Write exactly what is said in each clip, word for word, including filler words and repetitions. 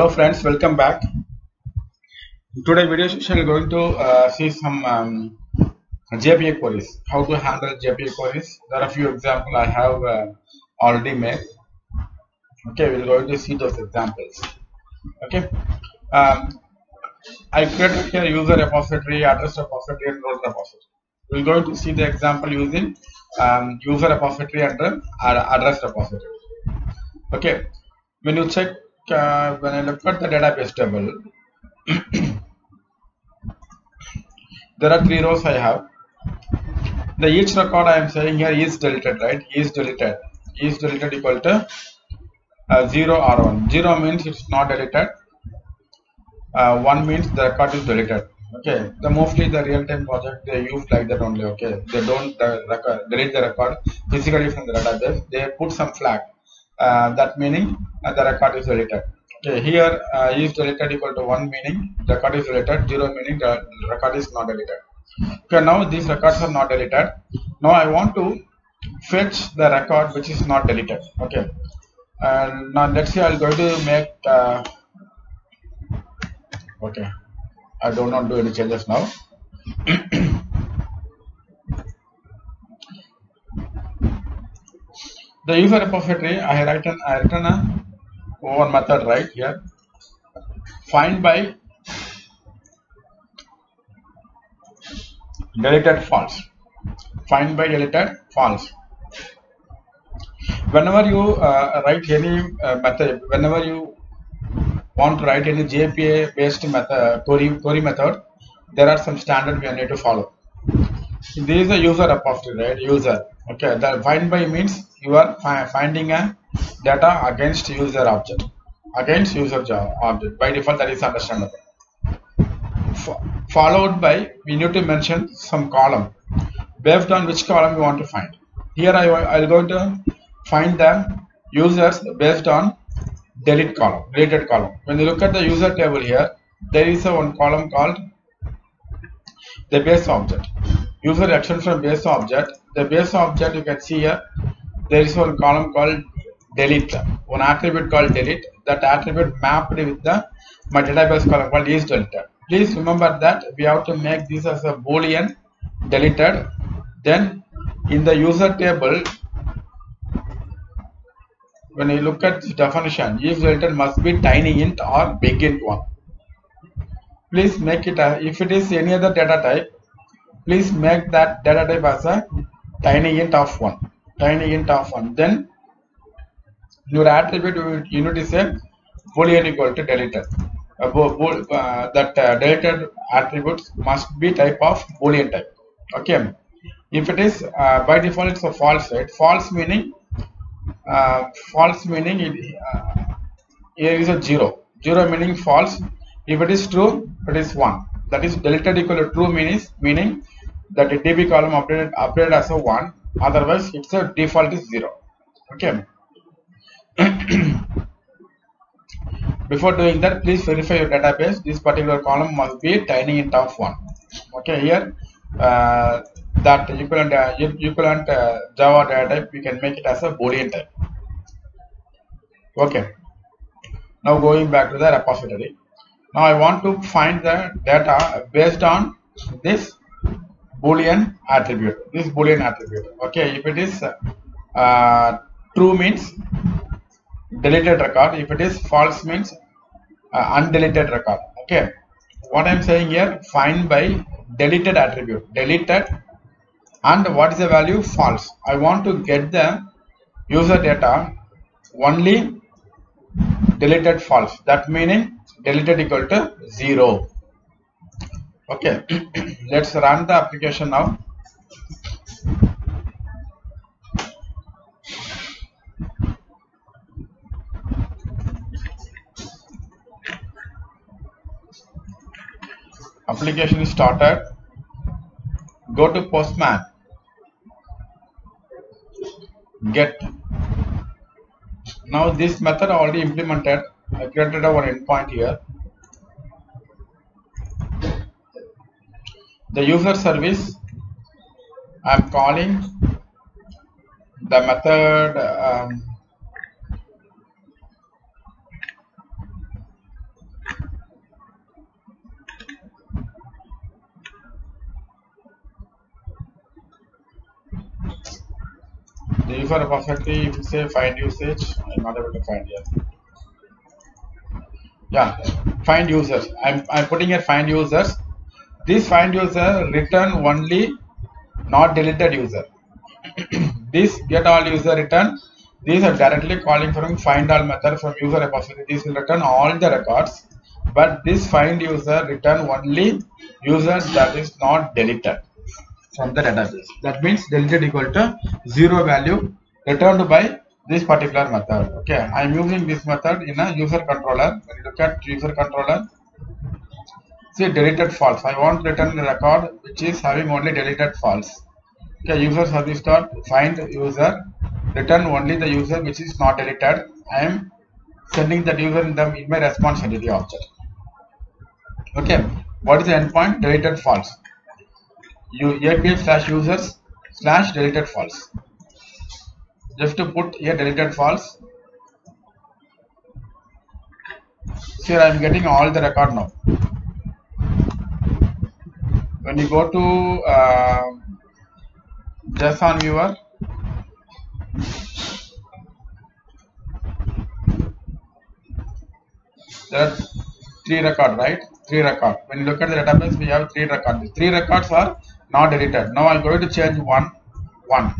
Hello friends, welcome back. In today's video session we are going to uh, see some um, J P A queries, how to handle J P A queries. There are a few examples I have uh, already made. Okay, we are going to see those examples. Okay, um, I created here user repository, address repository and role repository. We are going to see the example using um, user repository and uh, address repository. Okay, when you check Uh, when I look at the database table, there are three rows I have. The each record I am saying here is deleted, right? Is deleted. Is deleted equal to uh, zero or one. Zero means it's not deleted. Uh, one means the record is deleted. Okay. The mostly the real-time project they use like that only. Okay. They don't the record, delete the record physically from the database. They put some flag. Uh, that meaning uh, the record is deleted. Okay, here uh, is deleted equal to one meaning the record is deleted, zero meaning the record is not deleted. Okay, now these records are not deleted. Now I want to fetch the record which is not deleted. Okay, uh, now let's see. I'm going to make. Uh, okay, I do not do any changes now. The user repository, I write an I written a one method right here. Find by deleted false. Find by deleted false. Whenever you uh, write any uh, method, whenever you want to write any J P A based method query query method, there are some standard we need to follow. This is a user repository, right? User. Okay, the find by means you are fi finding a data against user object, against user job object. By default, that is understandable. Fo followed by, we need to mention some column. Based on which column you want to find. Here I will going to find the users based on delete column, deleted column. When you look at the user table here, there is a one column called the base object. User action from base object. The base object you can see here. There is one column called delete. One attribute called delete. That attribute mapped with the my database column called is deleted. Please remember that we have to make this as a boolean deleted. Then in the user table, when you look at the definition, is deleted must be tiny int or big int one. Please make it a, if it is any other data type. Please make that data type as a tiny int of one. Tiny int of one. Then your attribute you need to say boolean equal to deleted. Uh, uh, that uh, deleted attributes must be type of boolean type. Okay. If it is uh, by default it's a false, right? False meaning uh, false meaning it, uh, here is a zero. Zero meaning false. If it is true, it is one. That is deleted equal to true means meaning that the D B column updated updated as a one, otherwise it's a default is zero. Okay. Before doing that, please verify your database. This particular column must be tiny int of one. Okay, here uh, that equivalent uh, equivalent uh, Java data type we can make it as a boolean type. Okay. Now going back to the repository. Now I want to find the data based on this boolean attribute. This boolean attribute. Okay, if it is uh, true means deleted record. If it is false means uh, undeleted record. Okay. What I am saying here, find by deleted attribute. Deleted and what is the value? False. I want to get the user data only deleted false. That meaning deleted equal to zero. Okay, let's run the application now. Application is started. Go to Postman. Get. Now this method already implemented. I created our endpoint here. The user service, I am calling the method um, the user perfectly say find usage. I'm not able to find here. Yeah, find users. I'm I'm putting a find users. This find user return only not deleted user. This get all user return. These are directly calling from find all method from user repository. This will return all the records, but this find user return only users that is not deleted from the database. That means deleted equal to zero value returned by this particular method. Okay, I am using this method in a user controller. When you look at user controller, see deleted false. I want return the record which is having only deleted false. Okay, user service dot find user return only the user which is not deleted. I am sending that user in the in my response entity object. Okay, what is the endpoint? Deleted false. You A P I slash users slash deleted false. Just to put here deleted false. Here I am getting all the record now. When you go to uh, JSON viewer, there are three records, right? Three records. When you look at the database, we have three records. These three records are not deleted. Now I am going to change one, one.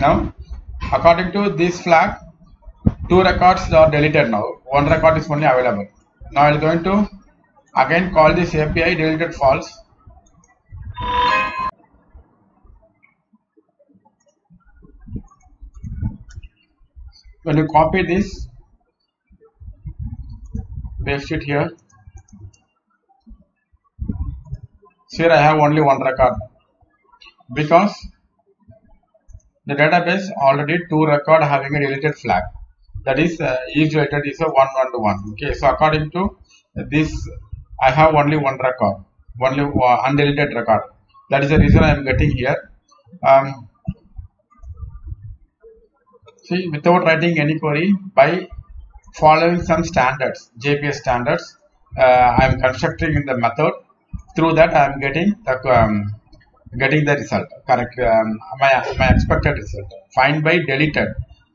Now, according to this flag, two records are deleted now. One record is only available. Now I am going to again call this A P I deleted false. When you copy this, paste it here. Here I have only one record because the database already two record having a deleted flag, that is uh, each deleted is a one one to one. Okay, so according to this, I have only one record, only uh, undeleted record. That is the reason I am getting here. Um, see, without writing any query, by following some standards, J P A standards, uh, I am constructing in the method. Through that, I am getting the um, getting the result, correct, um, my, my expected result. Find by deleted,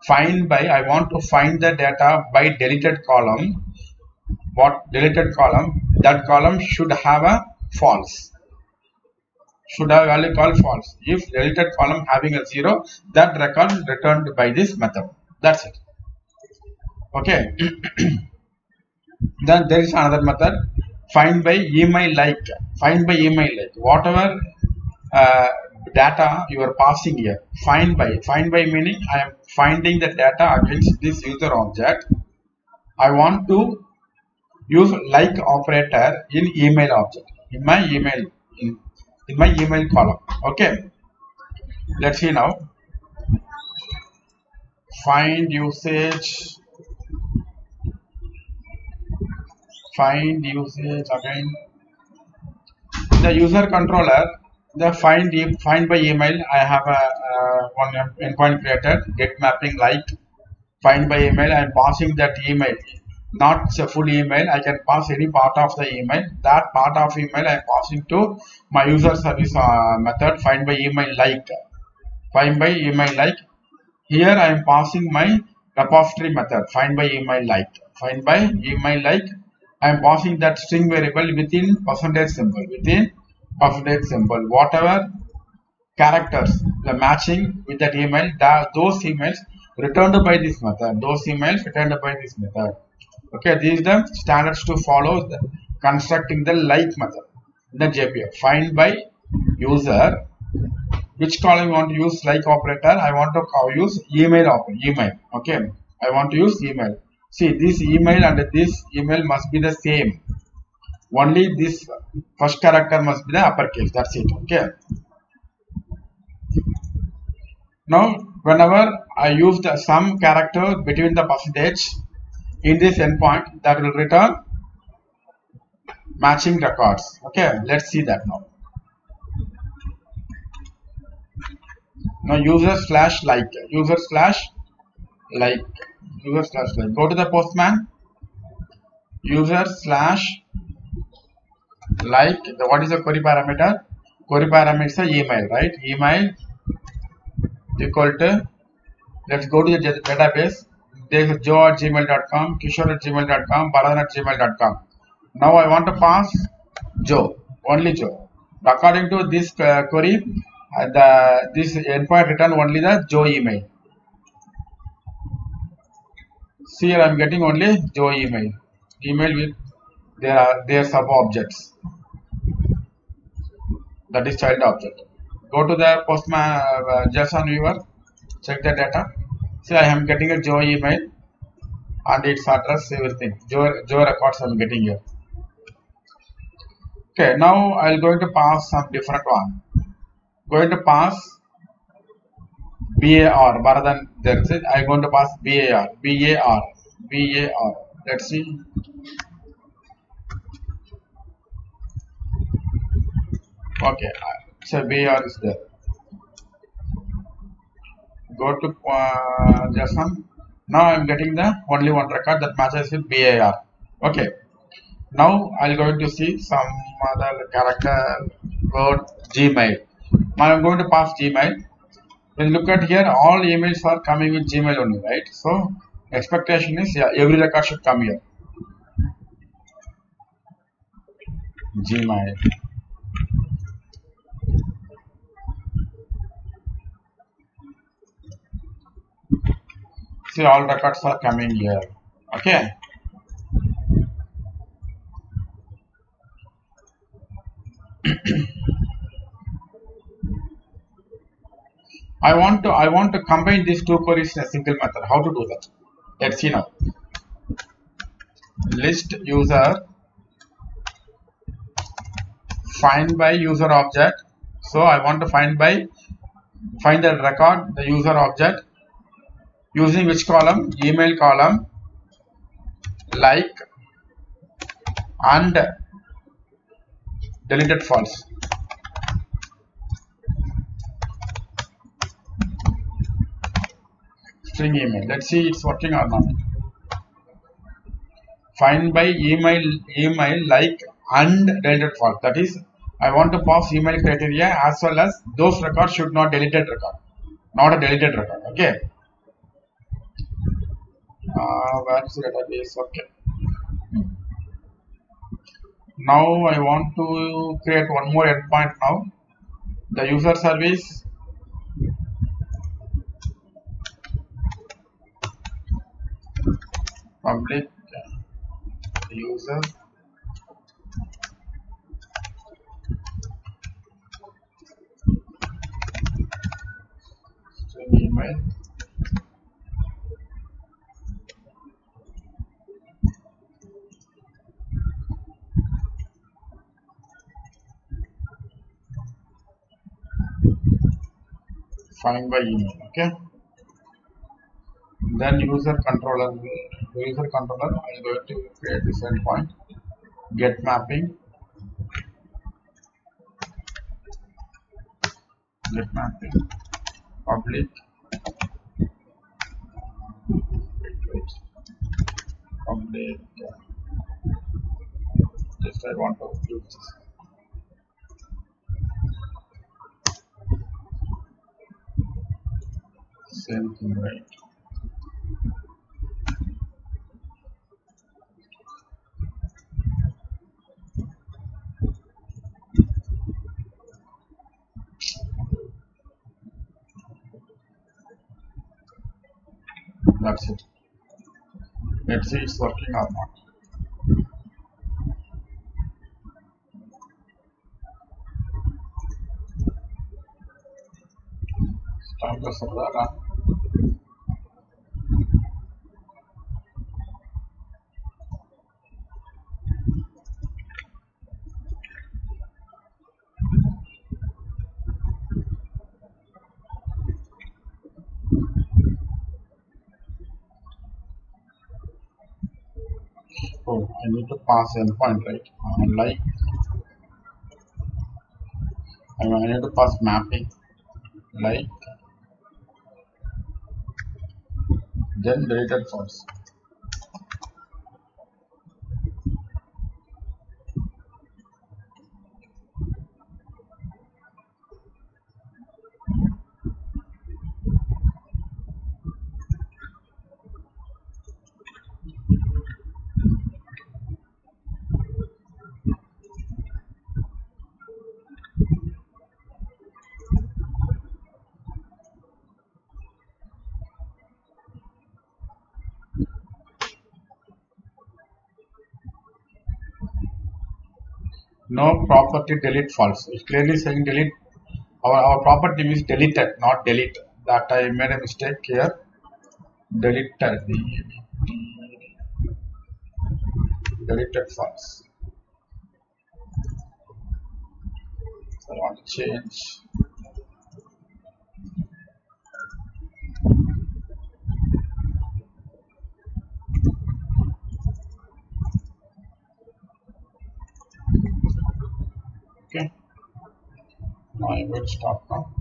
find by, I want to find the data by deleted column. What deleted column? That column should have a false, should have a value called false. If deleted column having a zero, that record is returned by this method. That's it. Okay. Then there is another method, find by email like, find by email like, whatever Uh, data you are passing here, find by, find by meaning I am finding the data against this user object. I want to use like operator in email object, in my email, in, in my email column. Okay, let's see now. Find usage, find usage again. The user controller, the find find by email, I have a uh, one endpoint created, get mapping like find by email. I am passing that email, not a full email. I can pass any part of the email. That part of email I am passing to my user service uh, method, find by email like, find by email like. Here I am passing my repository method, find by email like, find by email like. I am passing that string variable within percentage symbol, within percentage symbol, whatever characters the matching with that email, that those emails returned by this method, those emails returned by this method. Okay, these are the standards to follow the constructing the like method in the J P A. Find by user, which column you want to use like operator? I want to use email operator, email. Okay, I want to use email. See, this email and this email must be the same. Only this first character must be the uppercase. That's it. Okay. Now, whenever I use the some character between the percentage in this endpoint, that will return matching records. Okay. Let's see that now. Now, user slash like, user slash like, user slash like. Go to the Postman. User slash like the, what is the query parameter? Query parameter is email, right? Email equal to, let's go to the database. There is joe at gmail dot com, kishore at gmail dot com, balaran at gmail dot com. Now I want to pass Joe, only Joe. According to this uh, query, uh, the this endpoint return only the Joe email. See here, I am getting only Joe email. Email with their their sub objects. That is child object. Go to the Postman uh, JSON viewer. Check the data. See, I am getting a Joe email and its address, everything. Joe Joe records I am getting here. Okay, now I am going to pass some different one. Going to pass B A R. Rather than there is it. I am going to pass B A R. B A R. B A R. Let's see. Okay, so B A R is there. Go to uh, JSON. Now I am getting the only one record that matches with B A R. Okay. Now I am going to see some other character word Gmail. Now I am going to pass Gmail. When you look at here, all emails are coming with Gmail only, right? So expectation is, yeah, every record should come here. Gmail. See, all records are coming here. Okay. I want to I want to combine these two queries in a single method. How to do that? Let's see now. List user find by user object. So I want to find by find the record, the user object. Using which column? Email column, like, and deleted false. String email. Let's see it's working or not. Find by email, email, like, and deleted false. That is, I want to pass email criteria as well as those records should not deleted record, not a deleted record. Okay. Uh, where is the database? Okay. Now I want to create one more endpoint now. The user service public user string email. Find by email, okay. Then user controller, user controller. I am going to create this endpoint. Get mapping, get mapping, public, public. Just I want to use this. Same thing, right? That's it. Let's see it's working or not. Start the server. Oh, I need to pass endpoint, right? Uh, like, I, mean, I need to pass mapping, like, then deleted false. no property delete false. It's clearly saying delete. Our, our property means deleted, not delete. That I made a mistake here. Deleted. Deleted false. I want to change. Okay. Now I will stop now.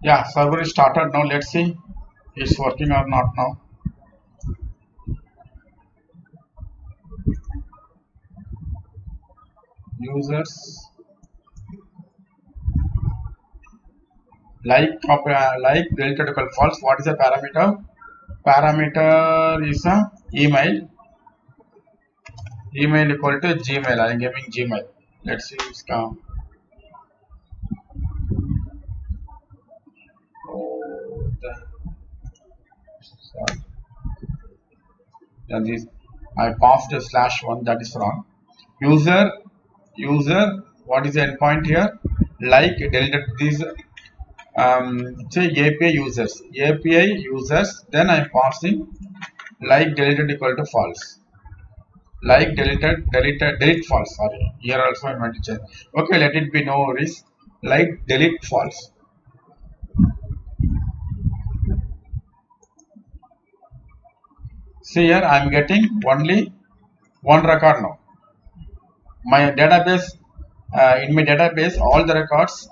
Yeah, server is started now. Let's see if it's working or not now. Users like proper like deleted equal false. What is the parameter? Parameter is a email. Email equal to Gmail. I am giving Gmail. Let's see if it's come. That is, I passed a slash one, that is wrong. User, user, what is the endpoint here? Like deleted these, um, say A P I users, A P I users, then I am passing like deleted equal to false. Like deleted, deleted, delete false, sorry. Here also I am going to change. Okay, let it be, no worries. Like delete false. See here, I am getting only one record now. My database, uh, in my database, all the records,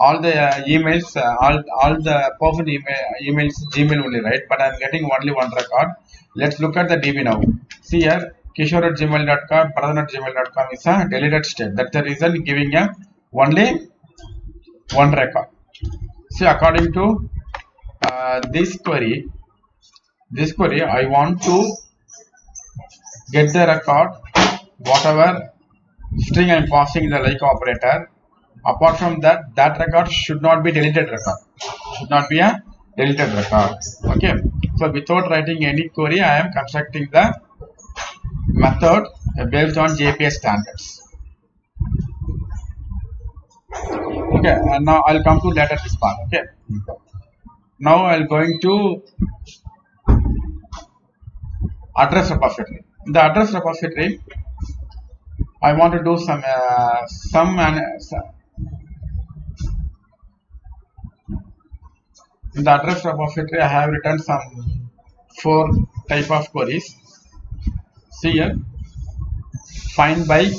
all the uh, emails, uh, all all the person email, emails, Gmail only, right? But I am getting only one record. Let's look at the D B now. See here, kishore at gmail dot com, pradhan at gmail dot com is a deleted state. That's the reason giving a only one record. See, according to uh, this query. This query, I want to get the record, whatever string I am passing the like operator. Apart from that, that record should not be deleted record. Should not be a deleted record. Okay. So without writing any query, I am constructing the method based on J P A standards. Okay. And now I'll come to later this part. Okay. Now I'll going to address repository. In the address repository, I want to do some uh, some and in the address repository I have written some four type of queries. See here, find by.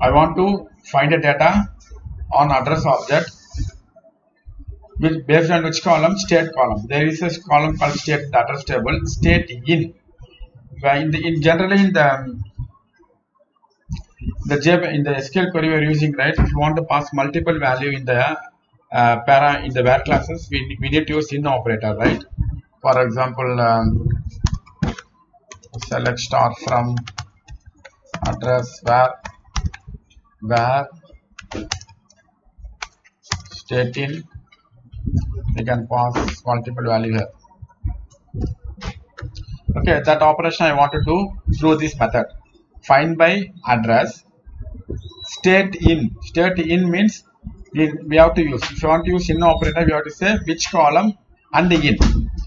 I want to find a data on address object with based on which column? State column. There is a column called state address table. State in. In the, in generally in the the J P A, in the S Q L query we are using, right? If you want to pass multiple value in the uh, para in the var classes, we, we need to use in operator, right? For example, um, select star from address var var state in. We can pass multiple value here. Okay, that operation I want to do through this method. Find by address, state in. State in means we, we have to use. If you want to use in operator, we have to say which column and in.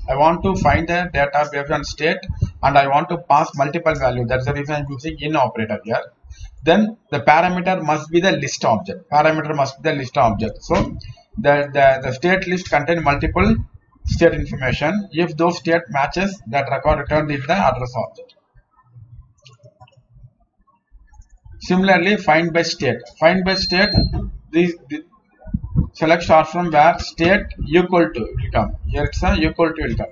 I want to find the data based on state and I want to pass multiple value. That's the reason I'm using in operator here. Then the parameter must be the list object. Parameter must be the list object. So the, the, the state list contains multiple state information. If those state matches, that record returned in the address object. Similarly, find by state. Find by state, these the select star from where state equal to will come. Here it's a equal to will come.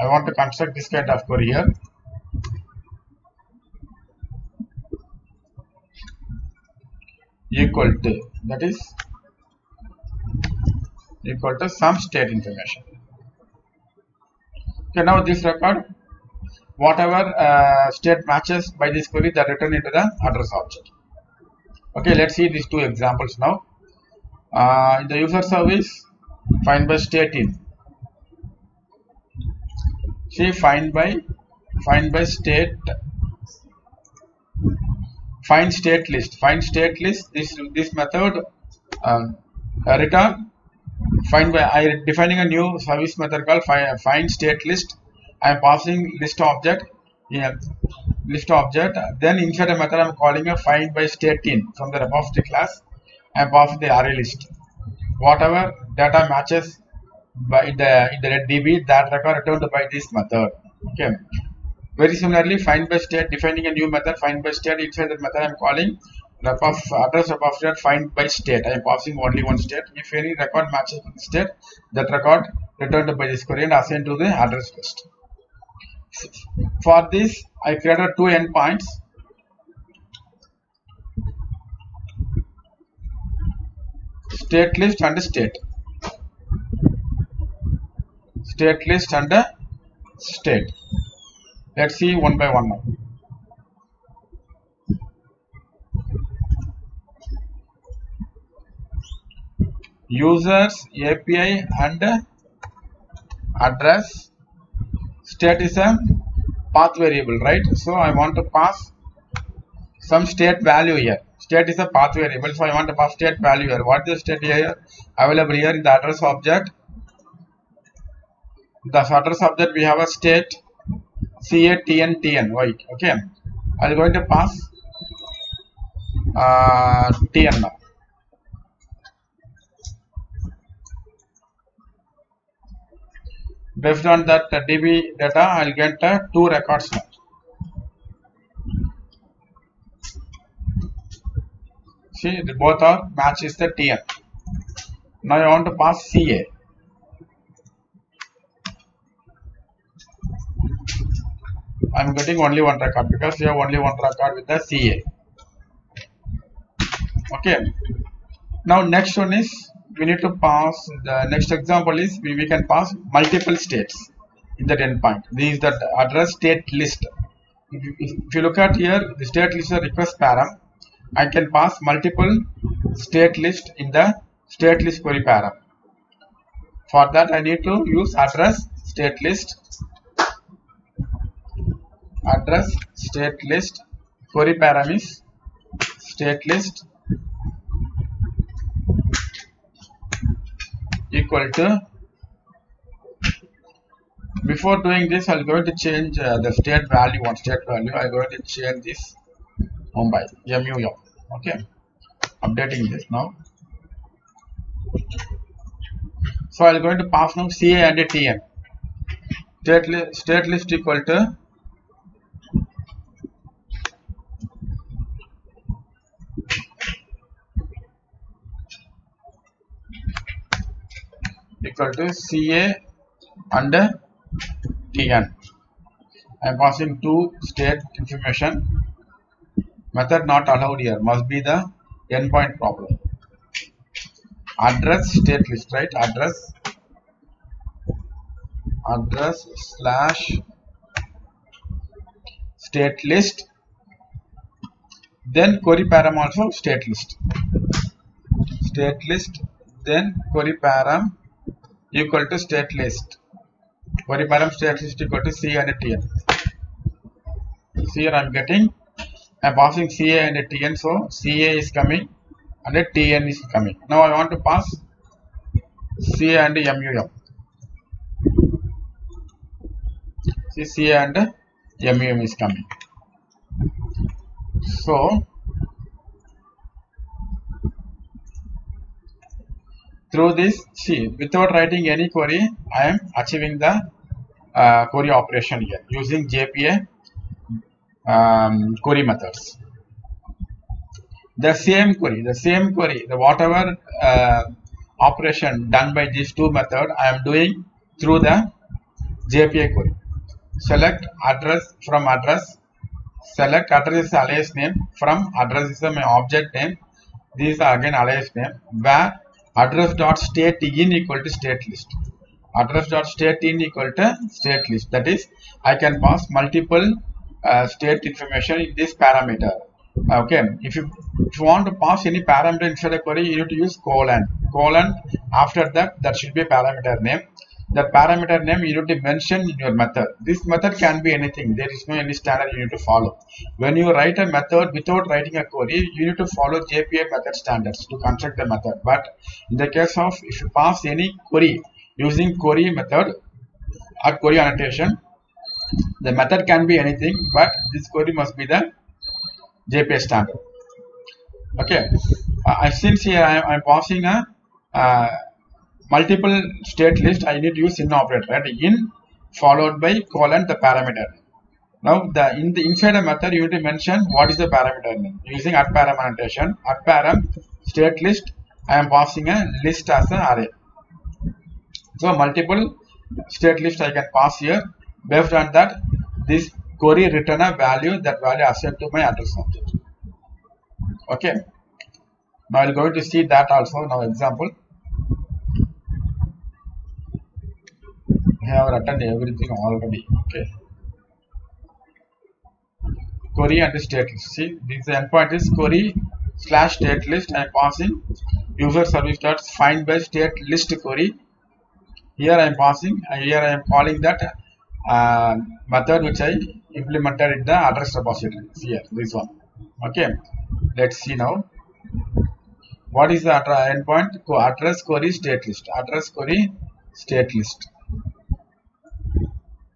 I want to construct this kind of query here. Equal to, that is equal to some state information. Okay, now this record whatever uh, state matches by this query, that return into the address object. Okay, let's see these two examples now. Uh, in the user service, find by state in. See, find by find by state. Find state list. Find state list. This this method um, return find by. I defining a new service method called find, find state list. I am passing list object. Yeah, list object. Then inside a method I am calling a find by state in from the repository class. I am passing the array list. Whatever data matches by the in the D B, that record returned by this method. Okay. Very similarly, find by state, defining a new method, find by state. Inside that method I am calling address repository find by state. I am passing only one state. If any record matches with state, that record returned by this query and assigned to the address list. For this, I created two endpoints. State list and state. State list and state. Let's see one by one now. Users, A P I, and address. State is a path variable, right? So I want to pass some state value here. State is a path variable, so I want to pass state value here. What is the state here? Available here in the address object. The address object we have a state. C A T N T N, right? Okay, I'm going to pass uh, T N now. Based on that uh, D B data, I'll get uh, two records now. See, the both are matches the T N. Now I want to pass C A. I am getting only one record because you have only one record with the C A. Okay. Now next one is we need to pass the next example is we, we can pass multiple states in that endpoint. This is the address state list. If you, if you look at here, the state list is a request param. I can pass multiple state list in the state list query param. For that, I need to use address state list. Address state list query param is state list equal to. Before doing this, I'm going to change uh, the state value. One state value, I'm going to change this Mumbai M U M. Okay, updating this now. So I'm going to pass now C A and a T M. State list state list equal to. Equal to C A and T N. I am passing two state information. Method not allowed here. Must be the endpoint problem. Address state list, right? Address address slash state list. Then query param also state list. State list. Then query param. Equal to state list. Query param state list equal to C A and a T N. Here I am getting, I am passing C A and a T N. So C A is coming and a T N is coming. Now I want to pass C A and M U M. See, C A and M U M is coming. So through this, see, without writing any query, I am achieving the uh, query operation here using J P A um, query methods. The same query, the same query, the whatever uh, operation done by these two methods, I am doing through the J P A query. Select address from address. Select address is alias name. From address is my object name. These are again alias name. Where address dot state in equal to state list. address.stateInt equal to state list. That is, I can pass multiple uh, state information in this parameter. Okay, if you, if you want to pass any parameter inside a query, you need to use colon. Colon, after that, that should be a parameter name. That parameter name you need to mention in your method. This method can be anything. There is no any standard you need to follow. When you write a method without writing a query, you need to follow J P A method standards to construct the method. But in the case of if you pass any query using query method or query annotation, the method can be anything, but this query must be the J P A standard. Okay, uh, since here I am passing a uh, multiple state list, I need to use in operator, right? In followed by colon the parameter. Now the in the inside a method you need to mention what is the parameter name using at param annotation. At param state list, I am passing a list as an array. So multiple state list I can pass here. Based on that, this query return a value, that value assigned to my address object. Okay. Now I'm going to see that also. Now example. I have written everything already. Okay, query and state list. See, this endpoint is query slash state list. I am passing user service dot find by state list query. Here I am passing, here I am calling that uh, method which I implemented in the address repository. Here, this one. Okay, let's see now what is the endpoint. Address query state list, address query state list.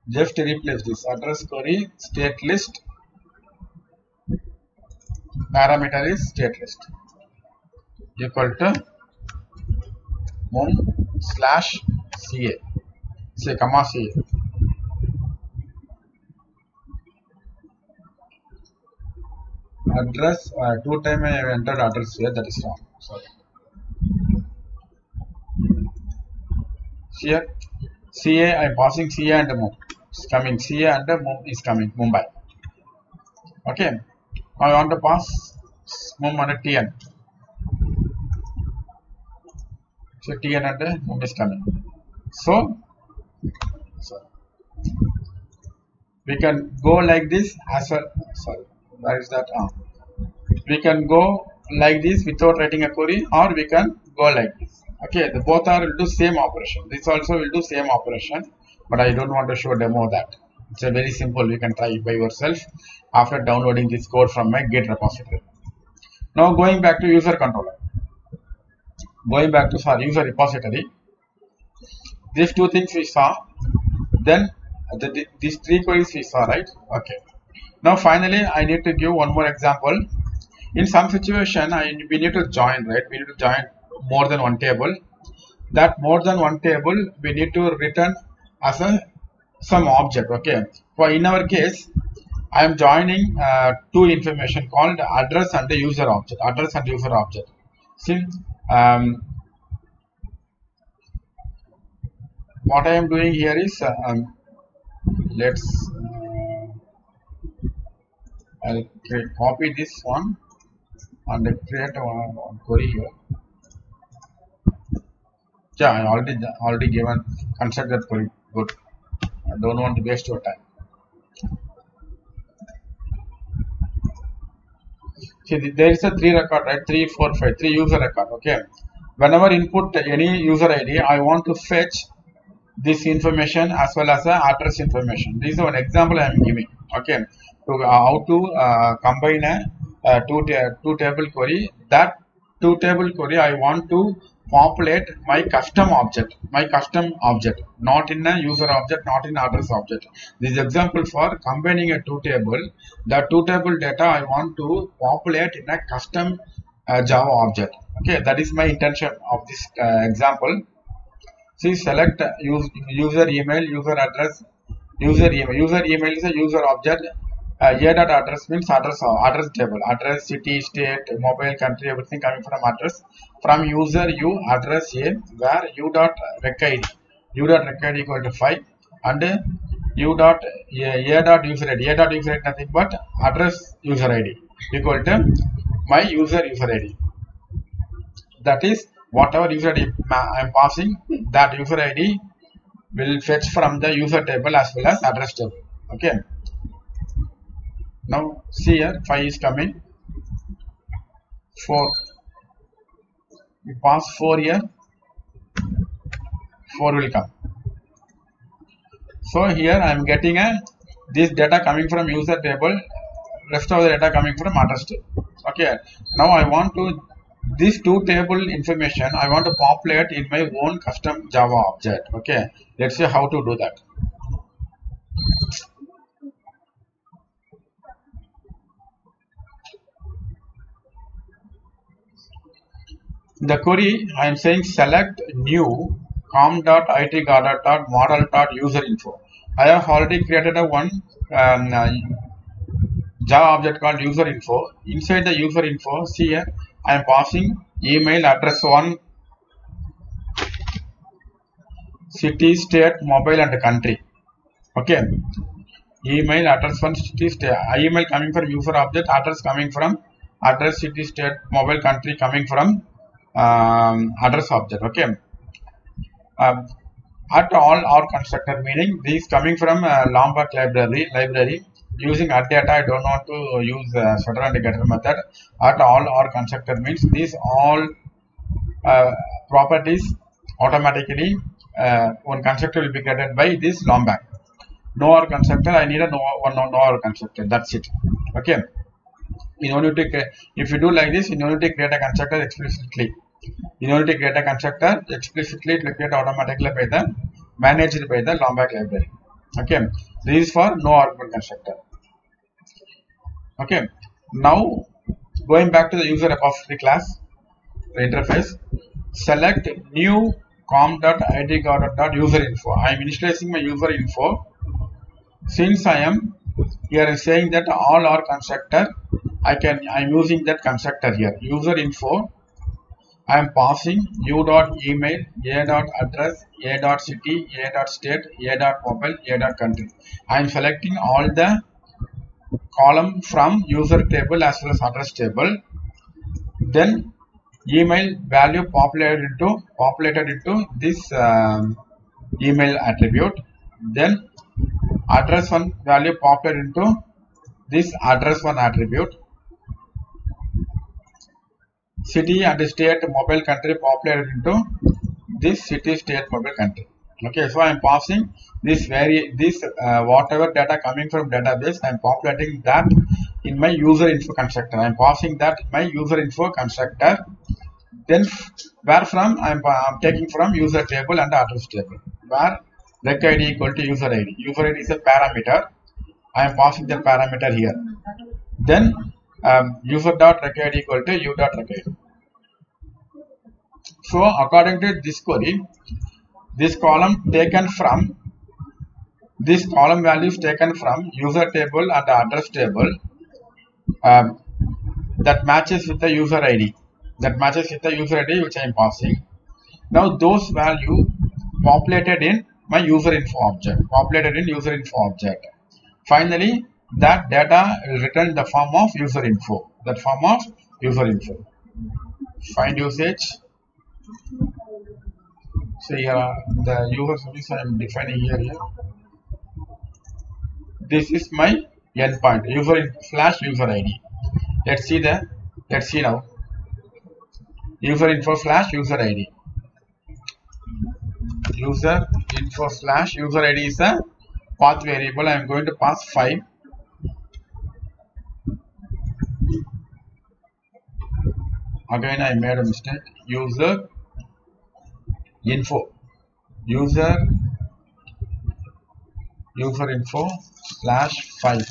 Just replace this address query state list, parameter is state list equal to mum slash ca, say comma ca. Address uh, two time I have entered address here, that is wrong. Sorry. Here ca I am passing ca and mum. Is coming C A and mum is coming Mumbai. Okay, I want to pass mum and T N. So T N and mum is coming. So, so we can go like this as well. Sorry, where is that? Uh, we can go like this without writing a query, or we can go like this. Okay, the both are will do same operation. This also will do same operation. But I don't want to show demo of that. It's a very simple. You can try it by yourself after downloading this code from my Git repository. Now going back to user controller. Going back to our user repository. These two things we saw. Then the, these three queries we saw, right? Okay. Now finally, I need to give one more example. In some situation, I we need to join, right? We need to join more than one table. That more than one table, we need to return as a some object. Okay, for in our case I am joining uh, two information called address and the user object. Address and user object, see, um, what I am doing here is uh, um, let's uh, I'll create, copy this one and create one, one query here. Yeah, I already already given construct that query. Good. I don't want to waste your time. See, there is a three record, right? Three, four, five, three user record. Okay. Whenever input any user I D, I want to fetch this information as well as the address information. This is one example I am giving. Okay. So how to uh, combine a uh, two ta two table query? That two table query I want to populate my custom object, my custom object, not in a user object, not in address object. This is example for combining a two table. The two table data I want to populate in a custom uh, Java object. Okay, that is my intention of this uh, example. See, select use, user email, user address, user email. User email is a user object. Uh, here that address means address address table, address, city, state, mobile, country, everything coming from address. From user u address a, where u dot record, u dot record equal to five, and uh, u dot a, a dot user id, a dot user id nothing but address user id equal to my user user id. That is whatever user id I am passing, that user id will fetch from the user table as well as address table. Okay. Now see here five is coming. Four. We pass four here. Four will come. So here I am getting a this data coming from user table. Rest of the data coming from address table. Okay. Now I want to this two table information I want to populate in my own custom Java object. Okay. Let's see how to do that. The query I am saying select new com.itguard.model.userinfo. I have already created a one um, Java object called user info. Inside the user info, see here I am passing email address one, city, state, mobile, and country. Okay, email address one, city, state. Email coming from user object, address coming from address, city, state, mobile, country coming from um, address object. Okay, uh, at all our constructor meaning these coming from uh, Lombok library library. Using at data, I don't want to use uh, setter and getter method. At all or constructor means these all uh, properties automatically uh, one constructor will be created by this Lombok. No or constructor, I need a no one no, no or constructor. That's it. Okay. In order to create, if you do like this, in order to create a constructor explicitly, in order to create a constructor explicitly, it will create automatically by the managed by the Lombok library. Okay, this is for no argument constructor. Okay, now going back to the user repository class interface, select new com.idguard.userinfo. I am initializing my user info. Since I am here saying that all our constructor, I can I am using that constructor here. User info, I am passing u.email, a.address, a.city, a.state, a.mobile, a.country. I am selecting all the column from user table as well as address table. Then email value populated into populated into this um, email attribute. Then address one value populated into this address one attribute. City and state mobile country populated into this city state mobile country. Okay, so I am passing this very this uh, whatever data coming from database, I am populating that in my user info constructor. I am passing that in my user info constructor. Then where from I am uh, taking from user table and address table. Where rec id equal to user id. User id is a parameter. I am passing the parameter here. Then Um, user dot record equal to u dot record. So according to this query, this column taken from this column values taken from user table and address table um, that matches with the user I D that matches with the user I D which I am passing. Now those value populated in my user info object populated in user info object. Finally, that data will return in the form of user info. That form of user info. Find usage. So here the user service I am defining here, here. This is my endpoint user slash user I D. Let's see the let's see now. User info slash user I D. User info slash user I D is a path variable. I am going to pass five. Again, I made a mistake. User info, user user info slash five.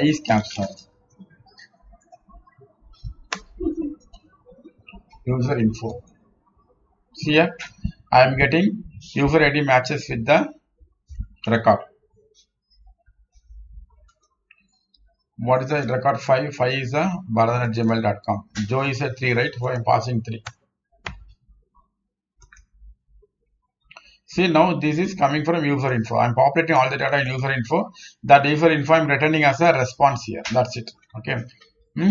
I is capsized. User info. See here, I am getting. User I D matches with the record. What is the record five? five is the bharathan at gmail dot com. Joe is a three, right? So I am passing three. See, now this is coming from user info. I'm populating all the data in user info. That user info I'm returning as a response here. That's it. Okay. Hmm?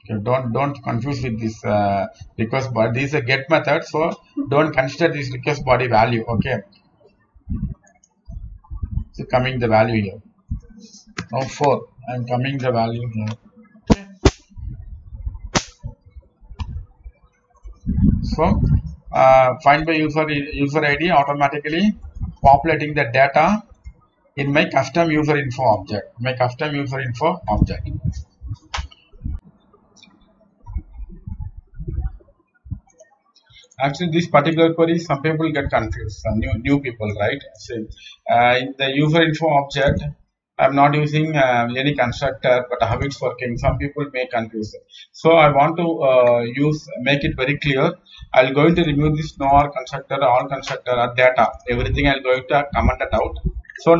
Okay, don't don't confuse with this uh, request body. This is a get method, so don't consider this request body value. Okay. So coming the value here. Now four. I'm coming the value here. So uh, find by user user I D automatically populating the data in my custom user info object. My custom user info object. Actually, this particular query, some people get confused. Some new new people, right? So uh, in the user info object, I'm not using uh, any constructor, but how it's working, some people may confuse it. So I want to uh, use make it very clear. I'll going to remove this nor constructor, all constructor, or data. Everything I'll going to comment it out. So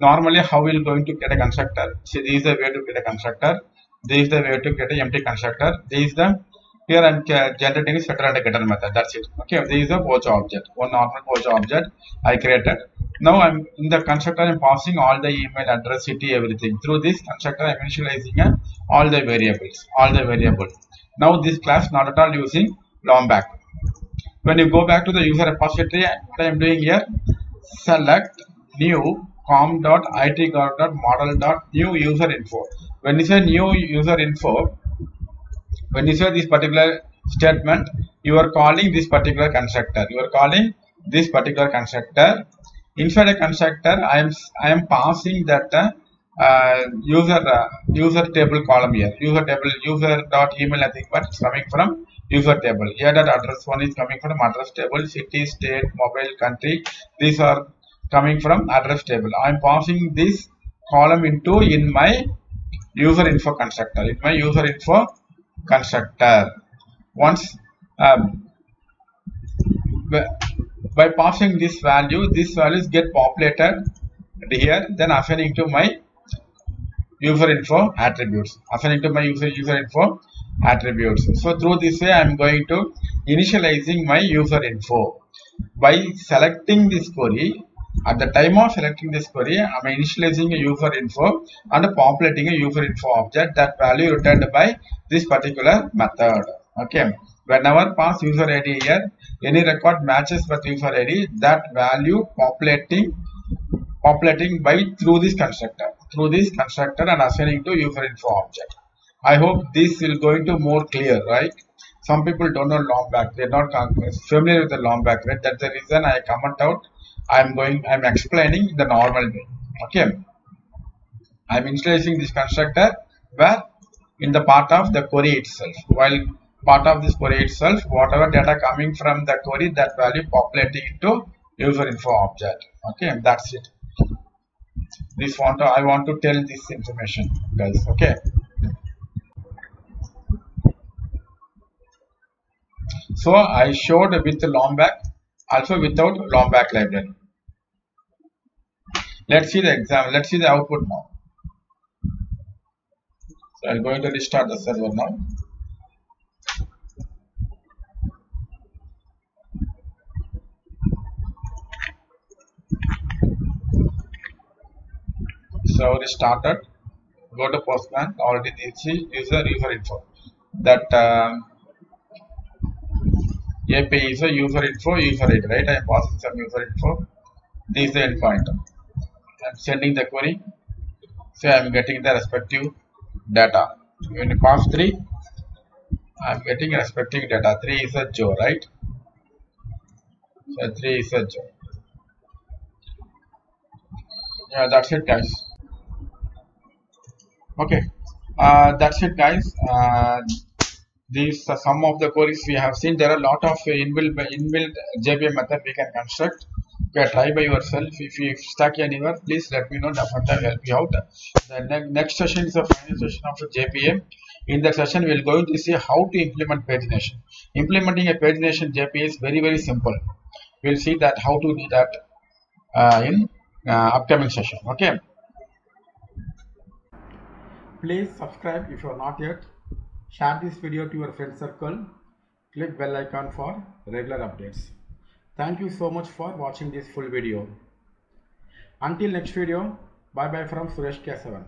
normally, how we're going to get a constructor? See, this is the way to get a constructor. This is the way to get an empty constructor. This is the here I'm generating a setter and a getter method. That's it. Okay, this is a POJO object. One normal POJO object I created. Now I'm in the constructor. I'm passing all the email address, city, everything. Through this constructor, I'm initializing uh, all the variables. All the variables. Now this class not at all using Lombok. When you go back to the user repository, what I'm doing here? Select new com.itguard.model.new user info. When you say new user info. When you say this particular statement, you are calling this particular constructor. You are calling this particular constructor. Inside a constructor, I am I am passing that uh, user uh, user table column here. User table user dot email. I think but it's coming from user table. Here that address one is coming from address table. City, state, mobile, country. These are coming from address table. I am passing this column into in my user info constructor. In my user info constructor. Once um, by passing this value, this values get populated here, then assigning to my user info attributes. Assigning to my user user info attributes. So through this way, I am going to initializing my user info by selecting this query. At the time of selecting this query, I am initializing a user info and populating a user info object that value returned by this particular method. Okay. Whenever pass user I D here, any record matches with user I D, that value populating populating by through this constructor, through this constructor and assigning to user info object. I hope this will going to more clear, right? Some people don't know Lombok. They're not familiar with the Lombok, right? That's the reason I comment out. I'm going. I'm explaining the normal way. Okay. I'm initializing this constructor where in the part of the query itself. While part of this query itself, whatever data coming from the query, that value populating into user info object. Okay, and that's it. This want to, I want to tell this information, guys. Okay. So I showed with Lombok, also without Lombok library. Let's see the example. Let's see the output now. So I'm going to restart the server now. So restarted. Go to Postman. Already see user user info. That. Uh, J P A is a user info, user I D, right? I am passing some user info. This is the endpoint. I am sending the query. So I am getting the respective data. When you pass three, I am getting respective data. three is a Joe, right? So three is a Joe. Yeah, that's it, guys. Okay. Uh, that's it, guys. Uh, These uh, some of the queries we have seen. There are a lot of uh, inbuilt inbuilt J P A method we can construct. Okay, try by yourself. If you stuck anywhere, please let me know. Definitely I'll help you out. The ne next session is a final session of the J P A. In that session, we'll going to see how to implement pagination. Implementing a pagination J P A is very very simple. We'll see that how to do that uh, in uh, upcoming session. Okay. Please subscribe if you are not yet. Share this video to your friend circle. click bell icon for regular updates. Thank you so much for watching this full video. Until next video, bye bye from Suresh K seven.